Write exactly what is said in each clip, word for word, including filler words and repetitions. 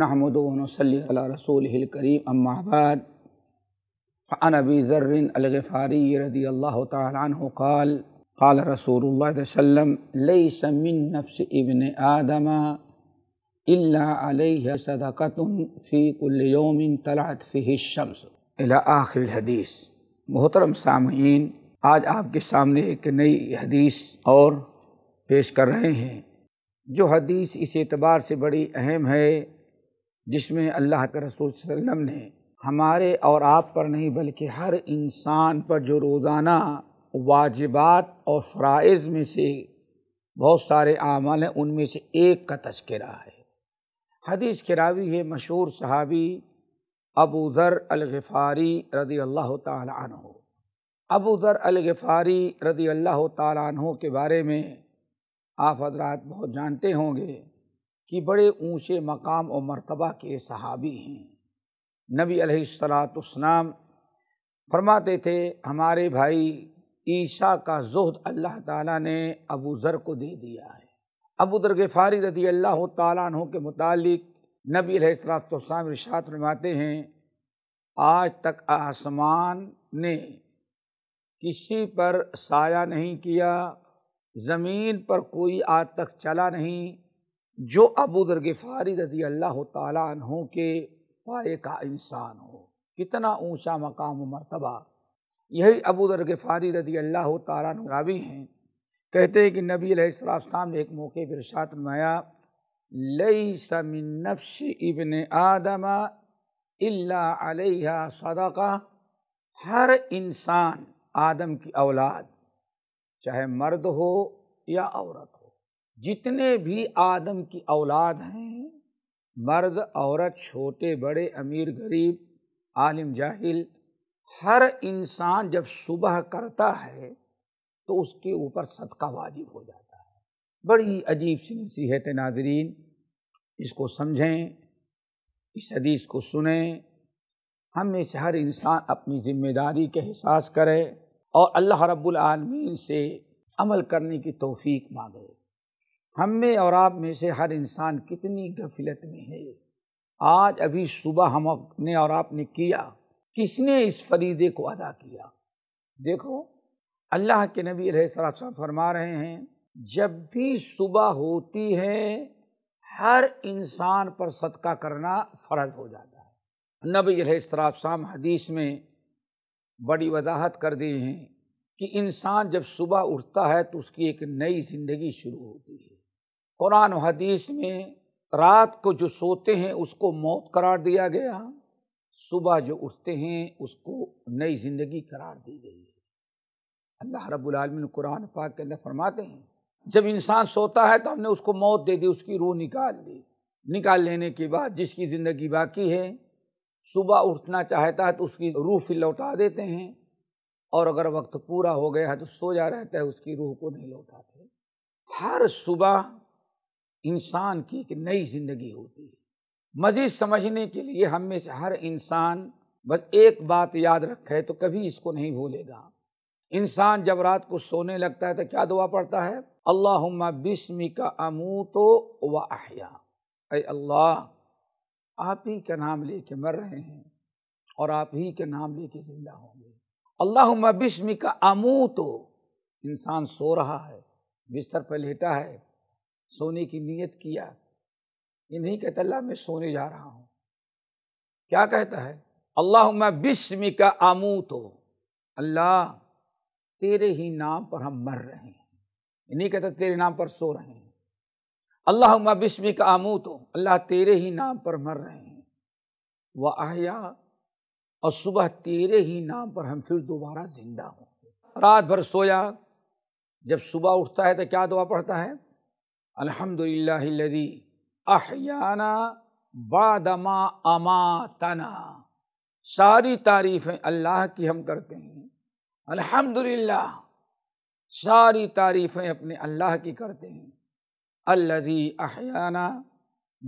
नहमदु व नसल्ली अला रसूलिहिल करीम अम्मा बाद। अन अबी ज़र्र अल-ग़िफ़ारी रज़ियल्लाहु तआला अन्हु क़ाल क़ाल रसूलुल्लाह सल्लल्लाहु अलैहि वसल्लम लैसा मिन नफ़्सि इब्नि आदम इल्ला अलैहा सदक़तुन फ़ी कुल्लि यौमिन तलअत फ़ीहि अश-शम्स इला आख़िर हदीस। मोहतरम सामईन, आज आपके सामने एक नई हदीस और पेश कर रहे हैं, जो हदीस इस एतबार से बड़ी अहम है जिसमें अल्लाह के रसूल सल्लल्लाहु अलैहि वसल्लम ने हमारे और आप पर नहीं बल्कि हर इंसान पर जो रोज़ाना वाजिबात और फ़राइज़ में से बहुत सारे आमाल हैं उनमें से एक का तज़किरा है। हदीस के रावी है मशहूर सहाबी अबू ज़र्र अल-ग़िफ़ारी रज़ियल्लाहु तआला अन्हु। अबू ज़र्र अल-ग़िफ़ारी रज़ियल्लाहु तआला अन्हु के बारे में आप हजरात बहुत जानते होंगे कि बड़े ऊंचे मकाम और मर्तबा के सहाबी हैं। नबी अलैहिस्सलातु वस्सलाम फरमाते थे, हमारे भाई ईसा का ज़ुहद अल्लाह ताला ने अबू ज़र को दे दिया है। अबू ज़र ग़िफ़ारी रज़ियल्लाहु तआला अन्हु के मुतालिक नबी अलैहिस्सलातु वस्सलाम इरशाद फरमाते हैं, आज तक आसमान ने किसी पर साया नहीं किया, ज़मीन पर कोई आज तक चला नहीं जो अबू ज़र्र ग़िफ़ारी रज़ियल्लाहु तआला अन्हु के पाए का इंसान हो। कितना ऊंचा मकाम व मर्तबा। यही अबू ज़र्र ग़िफ़ारी रज़ियल्लाहु तआला अन्हु रावी हैं। कहते हैं कि नबी अलैहिस्सलातु वस्सलाम ने एक मौके पर इरशाद फरमाया, लैसा मिन नफ़्सि इब्ने आदम इल्ला अलैहा सदक़ा। हर इंसान आदम की औलाद, चाहे मर्द हो या औरत हो, जितने भी आदम की औलाद हैं, मर्द औरत छोटे बड़े अमीर गरीब आलिम जाहिल, हर इंसान जब सुबह करता है तो उसके ऊपर सदका वाजिब हो जाता है। बड़ी अजीब सी नसीहत है नाज़रीन, इसको समझें, इस हदीस को सुनें, हम में से हर इंसान अपनी ज़िम्मेदारी के एहसास करे और अल्लाह रब्बुल आलमीन से अमल करने की तौफीक मांगे। हम में और आप में से हर इंसान कितनी गफलत में है। आज अभी सुबह हमने और आपने किया, किसने इस फरीदे को अदा किया? देखो, अल्लाह के नबी अलैहिस्सलातु वस्सलाम फरमा रहे हैं, जब भी सुबह होती है हर इंसान पर सदका करना फ़र्ज हो जाता है। नबी अलैहिस्सलातु वस्सलाम हदीस में बड़ी वजाहत कर दी हैं कि इंसान जब सुबह उठता है तो उसकी एक नई ज़िंदगी शुरू होती है। कुरान और हदीस में रात को जो सोते हैं उसको मौत करार दिया गया, सुबह जो उठते हैं उसको नई ज़िंदगी करार दी गई है। अल्लाह रब्बुल आलमीन कुरान पाक के अंदर फरमाते हैं, जब इंसान सोता है तो हमने उसको मौत दे दी, उसकी रूह निकाल दी। निकाल लेने के बाद जिसकी ज़िंदगी बाकी है सुबह उठना चाहता है तो उसकी रूह फिर लौटा देते हैं, और अगर वक्त पूरा हो गया है तो सो जा रहता है, उसकी रूह को नहीं लौटाते। हर सुबह इंसान की एक नई ज़िंदगी होती है। मज़ीद समझने के लिए हम में से हर इंसान बस एक बात याद रखे तो कभी इसको नहीं भूलेगा। इंसान जब रात को सोने लगता है तो क्या दुआ पढ़ता है? अल्लाहुम्मा बिस्मिका अमूतु व अहया। ऐ अल्लाह, आप ही का नाम लेके मर रहे हैं और आप ही के नाम लेके जिंदा होंगे। अल्लाहुम्मा बिस्मिका अमूतु। इंसान सो रहा है, बिस्तर पर लेटा है, सोने की नीयत किया, ये नहीं कहता अल्लाह मैं सोने जा रहा हूँ, क्या कहता है? अल्लाहुम्मा बिस्मिका अमूतु। अल्लाह, तेरे ही नाम पर हम मर रहे हैं, ये नहीं कहता तेरे नाम पर सो रहे हैं। अल्लाहुम्मा बिस्मिका अमूतु, अल्लाह तेरे ही नाम पर मर रहे हैं। व अहया, और सुबह तेरे ही नाम पर हम फिर दोबारा ज़िंदा होंगे। रात भर सोया, जब सुबह उठता है तो क्या दुआ पढ़ता है? अल्हम्दुलिल्लाहिल्लज़ी अहयाना बादमा अमातना। सारी तारीफ़ें अल्लाह की हम करते हैं, अल्हम्दुलिल्लाह, सारी तारीफ़ें अपने अल्लाह की करते हैं, अल्लज़ी अहयाना,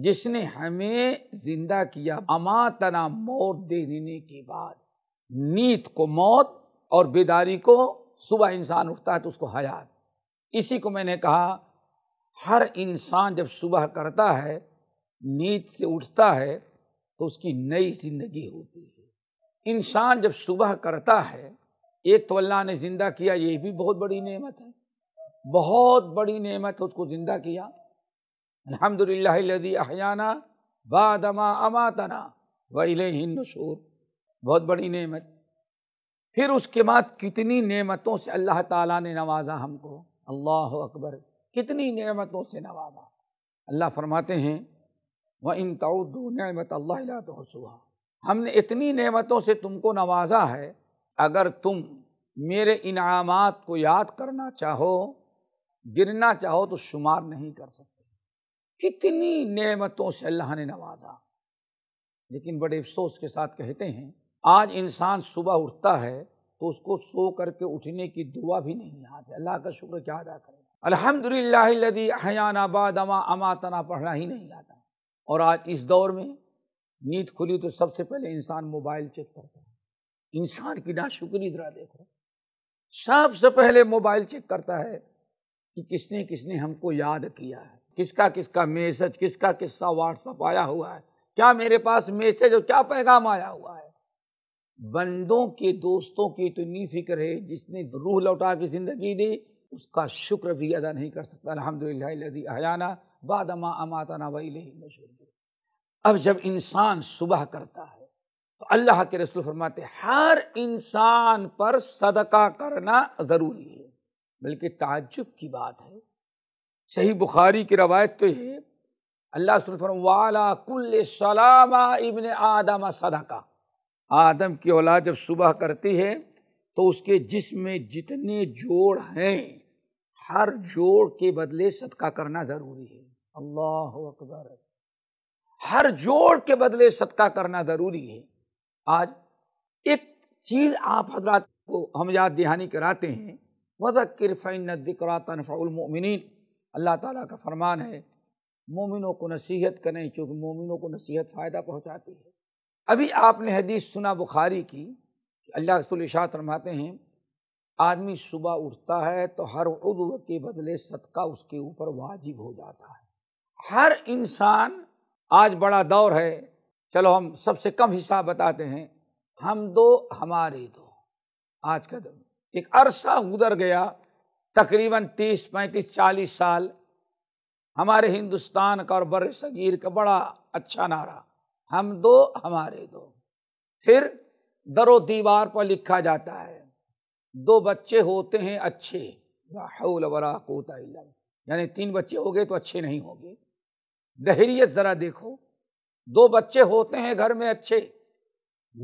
जिसने हमें ज़िंदा किया, अमातना, मौत दे देने के बाद। नींद को मौत और बेदारी को सुबह इंसान उठता है तो उसको हयात। इसी को मैंने कहा हर इंसान जब सुबह करता है नींद से उठता है तो उसकी नई ज़िंदगी होती है। इंसान जब सुबह करता है, एक तो अल्लाह ने ज़िंदा किया, ये भी बहुत बड़ी नेमत है, बहुत बड़ी नेमत है, उसको ज़िंदा किया। अल्हम्दुलिल्लाहि लज़ी अहयाना बादमा अमातना व इलैहिन नुशूर, बहुत बड़ी नेमत। फिर उसके बाद कितनी नेमतों से अल्लाह ताला ने नवाजा हमको, अल्लाह अकबर, कितनी नेमतों से नवाजा। अल्लाह फरमाते हैं व इन तउद्दू नेमत अल्लाह ला तुहसूहा, हमने इतनी नेमतों से तुमको नवाजा है, अगर तुम मेरे इनामात को याद करना चाहो, गिनना चाहो तो शुमार नहीं कर सकते। कितनी नेमतों से अल्लाह ने नवाजा। लेकिन बड़े अफसोस के साथ कहते हैं आज इंसान सुबह उठता है तो उसको सो करके उठने की दुआ भी नहीं आती। अल्लाह का शुक्र क्या अदा करेगा, अल्हम्दुलिल्लाहि लज़ी अहयाना बादमा अमातना पढ़ना ही नहीं आता। और आज इस दौर में नींद खुली तो सबसे पहले इंसान मोबाइल चेक करता है। इंसान की नाशुक्री जरा देखो, सबसे पहले मोबाइल चेक करता है कि किसने किसने हमको याद किया है, किसका किसका मैसेज, किसका किसका व्हाट्सअप आया हुआ है, क्या मेरे पास मैसेज और क्या पैगाम आया हुआ है। बंदों के दोस्तों की तो इतनी फिक्र है, जिसने रूह लौटा के ज़िंदगी दी उसका शुक्र भी अदा नहीं कर सकता। अल्हम्दुलिल्लाहि लज़ी अहयाना बादमा अमातना व इलैहिन नशूर। अब जब इंसान सुबह करता है तो अल्लाह के रसूल फरमाते हैं हर इंसान पर सदका करना ज़रूरी है। बल्कि ताज्जुब की बात है, सही बुखारी की रवायत तो है, अल्लाह रसूल फरमाते वाला कुल्ल सलामा इब्न आदम सदका, आदम की औलाद जब सुबह करती है तो उसके जिस्म में जितने जोड़ हैं हर जोड़ के बदले सदका करना ज़रूरी है। अल्लाह अकबर, हर जोड़ के बदले सदका करना ज़रूरी है। आज एक चीज़ आप हजरात को हम याद दहानी कराते हैं, वज़क्किर फ़इन्न ज़िक्रा तनफ़उल मोमिनीन, अल्लाह ताला का फरमान है मोमिनों को नसीहत करें क्योंकि मोमिनों को नसीहत फ़ायदा पहुँचाती है। अभी आपने हदीस सुना बुखारी की, अल्लाह रसूल इरशाद फरमाते हैं आदमी सुबह उठता है तो हर उद्व के बदले सदका उसके ऊपर वाजिब हो जाता है। हर इंसान, आज बड़ा दौर है, चलो हम सबसे कम हिसाब बताते हैं, हम दो हमारे दो। आज का दौर, एक अरसा गुजर गया, तकरीबन तीस पैंतीस चालीस साल, हमारे हिंदुस्तान का और बर सगीर का बड़ा अच्छा नारा हम दो हमारे दो। फिर दरो दीवार पर लिखा जाता है दो बच्चे होते हैं अच्छे, ला हौल वला कुव्वता इल्ला बिल्लाह, यानी तीन बच्चे हो गए तो अच्छे नहीं होंगे। दहरियत ज़रा देखो, दो बच्चे होते हैं घर में अच्छे,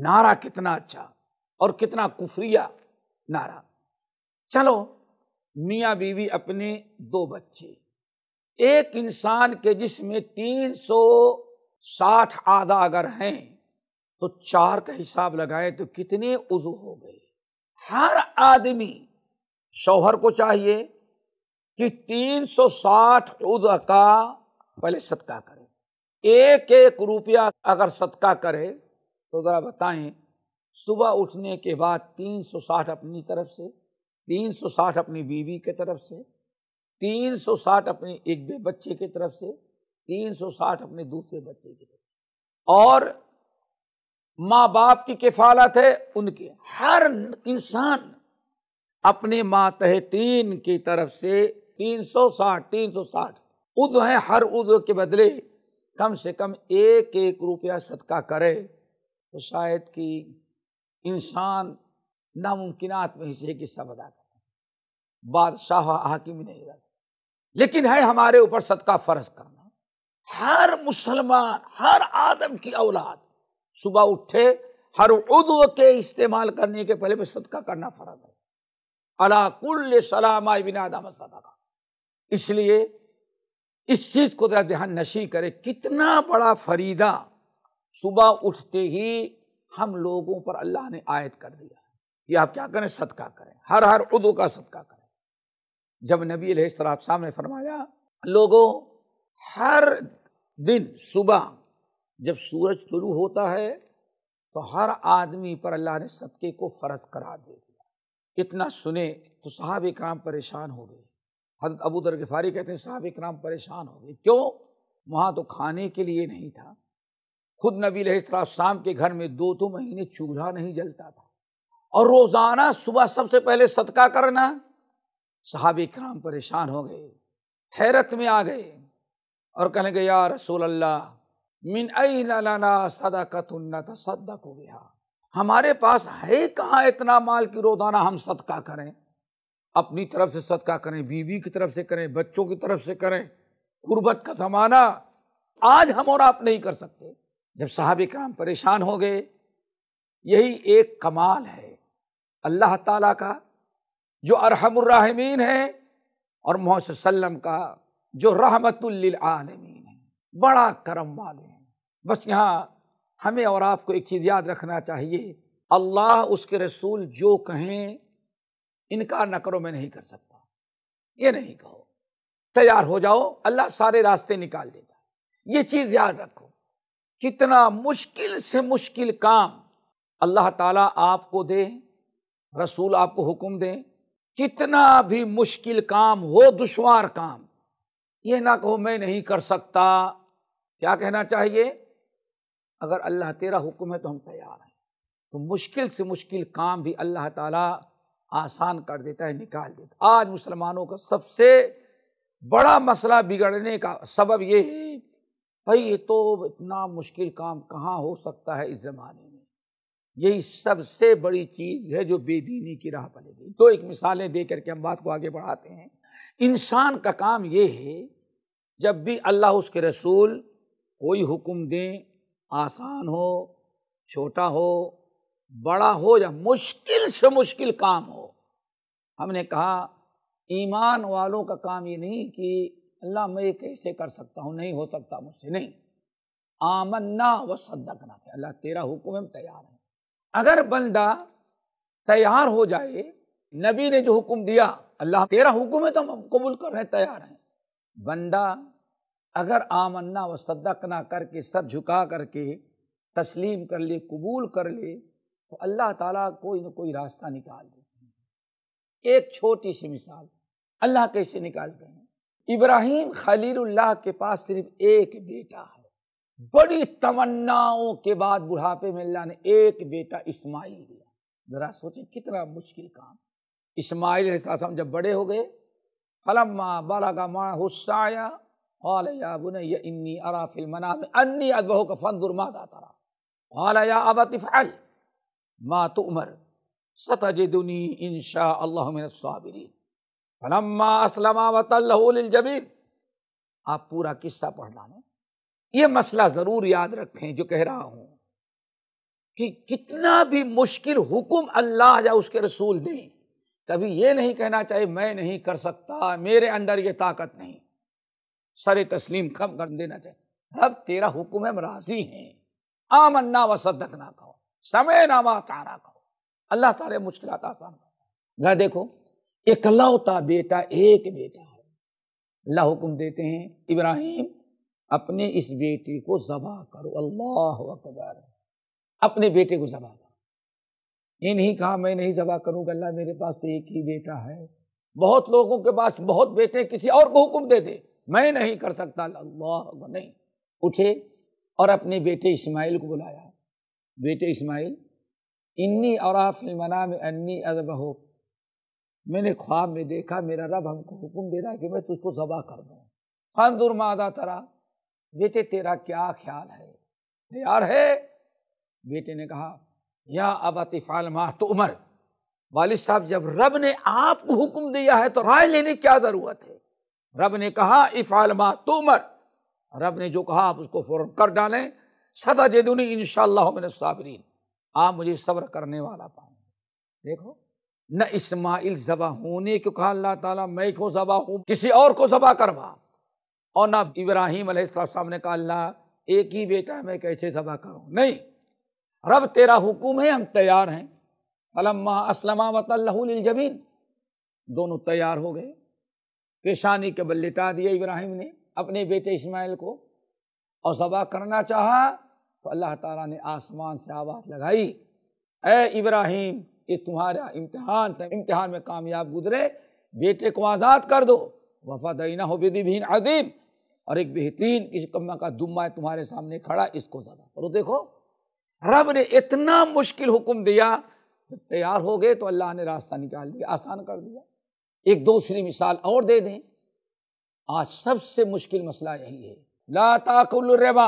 नारा कितना अच्छा और कितना कुफरिया नारा। चलो मियाँ बीवी अपने दो बच्चे, एक इंसान के जिसमें तीन सौ साठ आधा अगर हैं तो चार का हिसाब लगाए तो कितने उज़ू हो गए। हर आदमी, शौहर को चाहिए कि तीन सौ साठ उज़ू का पहले सदका करे। एक एक रुपया अगर सदका करे तो ज़रा बताएं सुबह उठने के बाद तीन सौ साठ अपनी तरफ से, तीन सौ साठ अपनी बीवी के तरफ से, तीन सौ साठ अपने एक बे बच्चे की तरफ से, तीन सौ साठ अपने दूसरे बच्चे की तरफ, और माँ बाप की किफालत है उनके, हर इंसान अपने मातहतीन की तरफ से तीन सौ साठ तीन सौ साठ उद्व है, हर उद्व के बदले कम से कम एक एक रुपया सदका करे तो शायद कि इंसान नामुमकिनात में से एक हिस्सा अदा करे। बादशाह हाकिम नहीं रहता, लेकिन है हमारे ऊपर सदका फर्ज करना। हर मुसलमान, हर आदम की औलाद सुबह उठे हर उद्व के इस्तेमाल करने के पहले भी सदका करना फ़र्ज है। अला कुल्ल सलामा इब्न आदम सदका, इसलिए इस चीज़ को ज़रा ध्यान नशी करें, कितना बड़ा फरीदा सुबह उठते ही हम लोगों पर अल्लाह ने आयत कर दिया कि आप क्या करें, सदका करें, हर हर उद्व का सदका करें। जब नबी अलैहिस्सलाम ने फरमाया लोगों हर दिन सुबह जब सूरज तुलू होता है तो हर आदमी पर अल्लाह ने सदक़े को फ़र्ज करार दे दिया। इतना सुने तो सहाबा किराम परेशान हो गए। हज़रत अबू दर्र गिफ़ारी कहते हैं सहाबा किराम परेशान हो गए, क्यों? वहाँ तो खाने के लिए नहीं था। खुद नबी अलैहिस्सलाम के घर में दो दो महीने चूल्हा नहीं जलता था, और रोज़ाना सुबह सबसे पहले सदका करना। सहाबे किराम परेशान हो गए, हैरत में आ गए और कहने लगे, या रसूल अल्लाह, मिन ऐना लना सदक़तुन नतसद्दक़ु बिहा, हमारे पास है कहाँ इतना माल कि रोज़ाना हम सदका करें। अपनी तरफ से सदका करें, बीवी की तरफ से करें, बच्चों की तरफ से करें, कुर्बत का ज़माना, आज हम और आप नहीं कर सकते। जब साहब इकराम परेशान हो गए, यही एक कमाल है अल्लाह ताला का, जो अरहमुर राहिमीन है, और मोहम्मद सल्लम का, जो रहमतुल लिल आलमीन है, बड़ा करम वाले हैं। बस यहाँ हमें और आपको एक चीज़ याद रखना चाहिए, अल्लाह उसके रसूल जो कहें इनकार न करो, मैं नहीं कर सकता, ये नहीं कहो, तैयार हो जाओ, अल्लाह सारे रास्ते निकाल देगा। ये चीज़ याद रखो, कितना मुश्किल से मुश्किल काम अल्लाह ताला आपको दे, रसूल आपको हुक्म दे, कितना भी मुश्किल काम हो, दुश्वार काम, ये ना कहो मैं नहीं कर सकता। क्या कहना चाहिए? अगर अल्लाह तेरा हुक्म है तो हम तैयार हैं। तो मुश्किल से मुश्किल काम भी अल्लाह ताला आसान कर देता है, निकाल देता है। आज मुसलमानों का सबसे बड़ा मसला बिगड़ने का सबब ये है, भाई ये तो इतना मुश्किल काम कहाँ हो सकता है इस ज़माने में। यही सबसे बड़ी चीज़ है जो बेदीनी की राह पर ले गई। तो एक मिसालें दे करके हम बात को आगे बढ़ाते हैं। इंसान का काम ये है, जब भी अल्लाह उसके रसूल कोई हुक्म दें, आसान हो, छोटा हो, बड़ा हो, या मुश्किल से मुश्किल काम हो। हमने कहा ईमान वालों का काम ये नहीं कि अल्लाह मैं कैसे कर सकता हूँ, नहीं हो सकता मुझसे, नहीं। आमन्ना व सद्दकना, अल्लाह तेरा हुक्म हम तैयार हैं। अगर बंदा तैयार हो जाए, नबी ने जो हुक्म दिया, अल्लाह तेरा हुक्म है तो हम कबूल कर रहे हैं, तैयार हैं। बंदा अगर आमन्ना व सद्दकना करके सर झुका करके तस्लीम कर ले, कबूल कर ले, तो अल्लाह ताला कोई ना कोई रास्ता निकाल देते हैं। एक छोटी सी मिसाल, अल्लाह कैसे निकालते हैं। इब्राहिम खलीलुल्लाह के पास सिर्फ एक बेटा है, बड़ी तमन्नाओं के बाद बुढ़ापे में अल्लाह ने एक बेटा इस्माइल दिया। ज़रा सोचें कितना मुश्किल काम। इस्माइल अलैहिस्सलाम जब बड़े हो गए, फलम्मा बलगा माअहु अस्सअया क़ाल या बुनय्या इन्नी अरा फ़िल मनाम अन्नी अज़बहुका फ़ंज़ुर माज़ा तरा क़ाल या अबति इफ़अल मा तुअमर सतजिदुनी इंशाअल्लाहु मिनस्साबिरीन फलम्मा अस्लमा वतल्लहु लिलजबीन। आप पूरा किस्सा पढ़ना है। ये मसला ज़रूर याद रखें जो कह रहा हूँ, कि कितना भी मुश्किल हुक्म अल्लाह या उसके रसूल दें, कभी ये नहीं कहना चाहिए मैं नहीं कर सकता, मेरे अंदर ये ताकत नहीं। सरे तस्लीम खम कर देना चाहिए, रब तेरा हुक्म है, हम राजी हैं। आमन्ना व सद्दकना कहो, समय नामा तारा कहो, अल्लाह सारे मुश्किल आसान। ना देखो इकलौता बेटा, एक बेटा है, अल्लाह हुक्म देते हैं, इब्राहिम अपने इस बेटे को ज़बा करो। अल्लाह अकबर, अपने बेटे को ज़बा करो। ये नहीं कहा मैं नहीं ज़बा करूँगा, अल्लाह मेरे पास तो एक ही बेटा है। बहुत लोगों के पास बहुत बेटे, किसी और को हुक्म दे दे मैं नहीं कर सकता, अल्लाह नहीं। उठे और अपने बेटे इस्माइल को बुलाया, बेटे इस्माइल, इन्नी अरा फ़िल मनाम अन्नी अज़बहुक, मैंने ख्वाब में देखा मेरा रब हमको हुक्म दे रहा है कि मैं तुझको ज़बा कर दूँ। फंज़ुर माज़ा तरा, बेटे तेरा क्या ख्याल है, तैयार है? बेटे ने कहा, या अबति इफ़अल मा तुअमर, वालिद साहब जब रब ने आपको हुक्म दिया है तो राय लेने की क्या ज़रूरत है। रब ने कहा इफ़अल मा तुअमर, रब ने जो कहा आप उसको फ़ौरन कर डालें। सतजिदुनी इंशाअल्लाहु मिनस्साबिरीन, आप मुझे सब्र करने वाला पाएंगे। देखो न इस्माइल ज़बा होने को कहा, अल्लाह ताला मैं को ज़बा हूँ, किसी और को ज़बा करवा, और ना इब्राहीम अलैहिस्सलाम ने कहा अल्लाह एक ही बेटा है मैं कैसे ज़बा करूँ, नहीं, रब तेरा हुक्म है, हम तैयार हैं। फलम्मा अस्लमा वतल्लहु लिलजबीन, दोनों तैयार हो गए, पेशानी के बल लिटा दिया इब्राहिम ने अपने बेटे इस्माइल को, और ज़बा करना चाहा तो अल्लाह ताला ने आसमान से आवाज़ लगाई, ए इब्राहिम ये तुम्हारा इम्तिहान था, इम्तिहान में कामयाब गुजरे, बेटे को आज़ाद कर दो। वफ़दयनाहु बिज़िब्हिन अज़ीम, और एक बेहतरीन किसी कम्मा का दुम्मा है तुम्हारे सामने खड़ा, इसको ज़रा और देखो। रब ने इतना मुश्किल हुक्म दिया, जब तैयार हो गए तो अल्लाह ने रास्ता निकाल दिया, आसान कर दिया। एक दूसरी मिसाल और दे दें, आज सबसे मुश्किल मसला यही है। ला ताकुलु रिबा,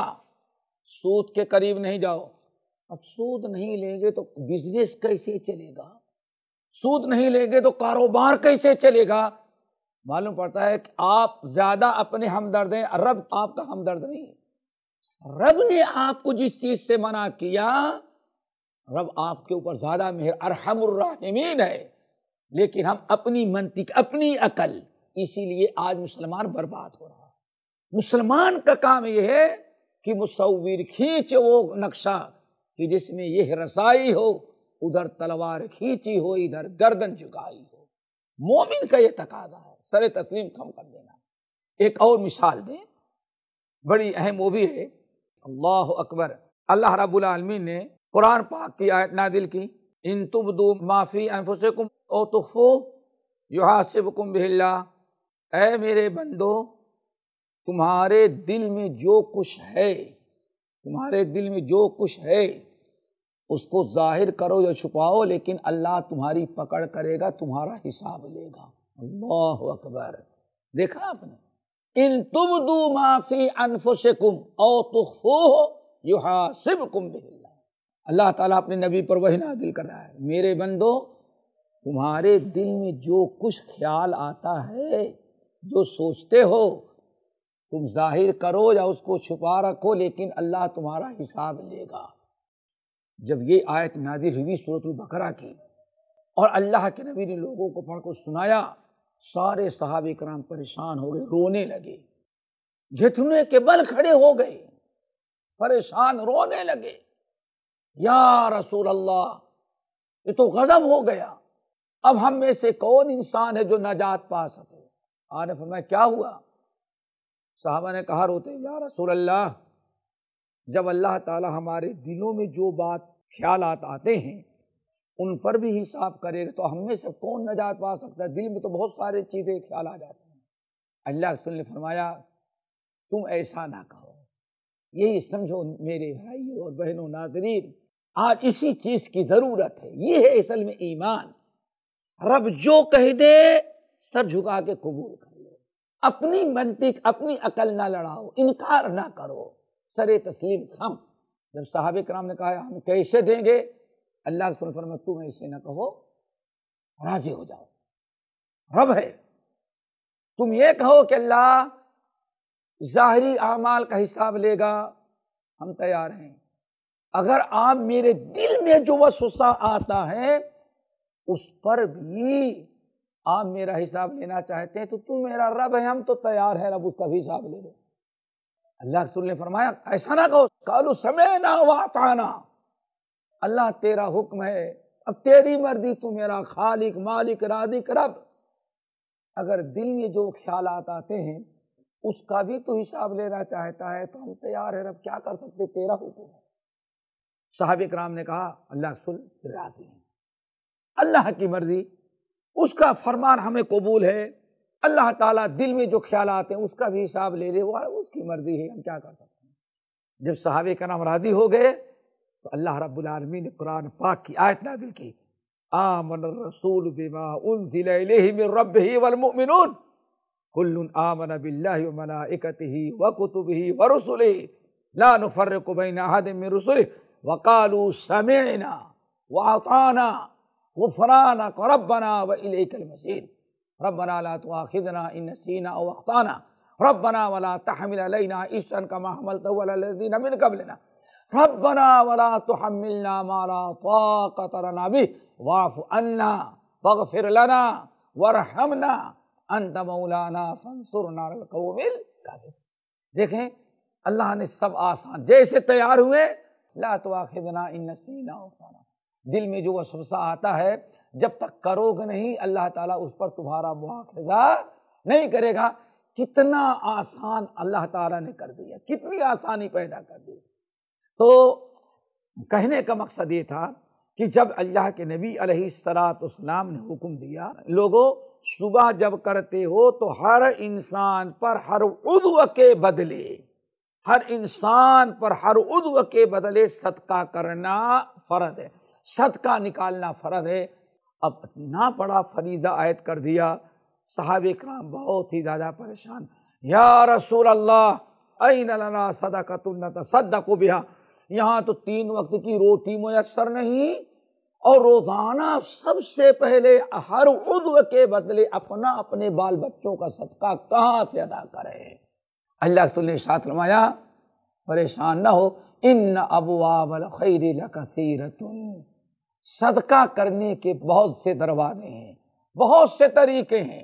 सूद के करीब नहीं जाओ। अब सूद नहीं लेंगे तो बिजनेस कैसे चलेगा, सूद नहीं लेंगे तो कारोबार कैसे चलेगा। मालूम पड़ता है कि आप ज़्यादा अपने हमदर्द हैं, रब आपका हमदर्द नहीं है। रब ने आपको जिस चीज़ से मना किया, रब आपके ऊपर ज़्यादा मेहर अरहमुर राहिमीन है, लेकिन हम अपनी मंतिक अपनी अकल, इसीलिए आज मुसलमान बर्बाद हो रहा है। मुसलमान का काम यह है कि मुसव्विर खींचे वो नक्शा कि जिसमें यह रसाई हो, उधर तलवार खींची हो, इधर गर्दन झुकाई हो। मोमिन का यह तकादा है सरे तस्लीम खम कर देना। एक और मिसाल दें, बड़ी अहम वो भी है। अल्लाह अकबर। अल्लाह रब्बुल आलमीन ने कुरान पाक की आयत नादिल की, इन तुबदू माफी अनफुसकुम औ तुखफू युहासिबकुम बिहिल्लाह। ऐ मेरे बंदो, तुम्हारे दिल में जो कुछ है, तुम्हारे दिल में जो कुछ है उसको जाहिर करो या छुपाओ, लेकिन अल्लाह तुम्हारी पकड़ करेगा, तुम्हारा हिसाब लेगा। अल्लाह अकबर। देखा आपने, इन तुबदू मा फी अनफुसिकुम औ तुखफूहु युहासिबकुम बिहिल्लाह। अल्लाह ताला अपने नबी पर वही नाज़िल कर रहा है, मेरे बंदो तुम्हारे दिल में जो कुछ ख्याल आता है, जो सोचते हो, तुम जाहिर करो या उसको छुपा रखो, लेकिन अल्लाह तुम्हारा हिसाब लेगा। जब ये आयत नाज़िल हुई सूरतुल बकरा की, और अल्लाह के नबी ने लोगों को पढ़कर सुनाया, सारे सहाबे कराम परेशान हो गए, रोने लगे, घुटने के बल खड़े हो गए, परेशान रोने लगे, या रसूल अल्लाह, ये तो गज़ब हो गया, अब हम में से कौन इंसान है जो नजात पा सके। आने फरमाया, क्या हुआ? साहबा ने कहा रोते, या रसूल अल्लाह, जब अल्लाह ताला हमारे दिलों में जो बात ख्यालात आते हैं उन पर भी हिसाब करेगा तो हम में से कौन नजात पा सकता है। दिल में तो बहुत सारे चीज़ें ख्याल आ जाते हैं। अल्लाह रसूल ने फरमाया, तुम ऐसा ना कहो। यही समझो मेरे भाइयों और बहनों नाज़रीन, आज इसी चीज़ की ज़रूरत है। ये है असल में ईमान। रब जो कह दे सर झुका के कबूल कर लो, अपनी मंतिक अपनी अकल ना लड़ाओ, इनकार ना करो, सरे तस्लीम खम। जब साहबे कराम ने कहा हम कैसे देंगे, अल्लाह के रसूल फरमाए, तुम ऐसे ना कहो, राजी हो जाओ, रब है। तुम ये कहो कि अल्लाह ज़ाहिरी आमाल का हिसाब लेगा, हम तैयार हैं, अगर आप मेरे दिल में जो वसवसा आता है उस पर भी आप मेरा हिसाब लेना चाहते हैं तो तू मेरा रब है, हम तो तैयार है, रब उसका भी हिसाब ले लो। अल्लाह के रसूल ने फरमाया, ऐसा ना कहो, कालू समेना वाताना, अल्लाह तेरा हुक्म है, अब तेरी मर्जी, तू मेरा खालिक मालिक राज़िक रब, अगर दिल में जो ख्यालात आते हैं उसका भी तू हिसाब लेना चाहता है तो हम तैयार है, रब क्या कर सकते, तेरा हुक्म है। साहबे किराम ने कहा, अल्लाह के रसूल राज़ी है, अल्लाह की मर्जी, उसका फरमान हमें कबूल है, अल्लाह ताला दिल में जो ख्याल आते हैं उसका भी हिसाब ले ले, वह उसकी मर्जी है, हम क्या कर सकते हैं। जब सहाबे कराम राजी हो गए तो अल्लाह रब्बुल आलमीन ने कुरान पाक की आयत नाज़िल की, आमन रसूल बिमा उनज़िला इलैहि मिन रब्बिही वल मुमिनून कुल्लुन आमन बिल्लाहि व मलाइकतिही व कुतुबिही व रुसुलिही ला नुफर्रिकु बैन अहदिम मिन रुसुलिही व क़ालू समि'ना व अताना गुफ़राना रब्बना व इलैकल मसीर रब्बना ला तुआखिज़ना इन नसीना अव अख़ताना रब्बना वला तहमिल अलैना इसरन कमा हमलतहु अला लज़ीना मिन क़ब्लिना रब्बना वला तुहम्मिलना मा ला ताक़त लना बिह वाफ़ अन्ना वग़्फ़िर लना वरहमना अंत मौलाना फ़ंसुरना अला क़ौमिल काफ़िरीन। देखें, अल्लाह ने सब आसान, जैसे तैयार हुए, ला तुआखिज़ना इन नसीना अव अख़ताना, दिल में जो वसवसा आता है जब तक करोगे नहीं अल्लाह ताला उस पर तुम्हारा मुआखज़ा नहीं करेगा। कितना आसान अल्लाह ताला ने कर दिया, कितनी आसानी पैदा कर दी। तो कहने का मकसद ये था कि जब अल्लाह के नबी अलैहिस्सलाम ने हुक्म दिया, लोगों सुबह जब करते हो तो हर इंसान पर हर उद्व के बदले हर इंसान पर हर उद्व के बदले सदका करना फ़र्ज है, सदका निकालना फ़र्ज है। अब इतना बड़ा फरीदा आयत कर दिया, सहाबे किराम बहुत ही ज़्यादा परेशान, या रसूल अल्लाह ऐन लना सदक़तुन नतसद्दक़ु बिहा, यहाँ तो तीन वक्त की रोटी मुयस्सर नहीं और रोज़ाना सबसे पहले हर उद्व के बदले अपना अपने बाल बच्चों का सदका कहाँ से अदा करें। अल्लाह रसूल ने इरशाद फरमाया, परेशान ना हो, इन अबवाबल खैर लकसीरतुन, सदका करने के बहुत से दरवाजे हैं, बहुत से तरीके हैं,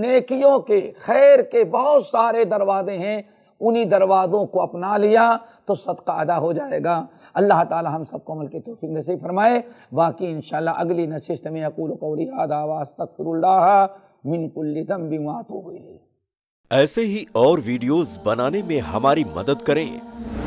नेकियों के खैर के बहुत सारे दरवाजे हैं, उन्हीं दरवाज़ों को अपना लिया तो सदका अदा हो जाएगा। अल्लाह ताला हम सबको अमल की तौफीक नसीब फरमाए। बाकी इंशाल्लाह अगली नशिस्त में अक़ूलु क़ौली हाज़ा व अस्तग़फ़िरुल्लाह मिन कुल्लि ज़ंबिन व अतूबु इलैह। ऐसे ही और वीडियोज़ बनाने में हमारी मदद करें।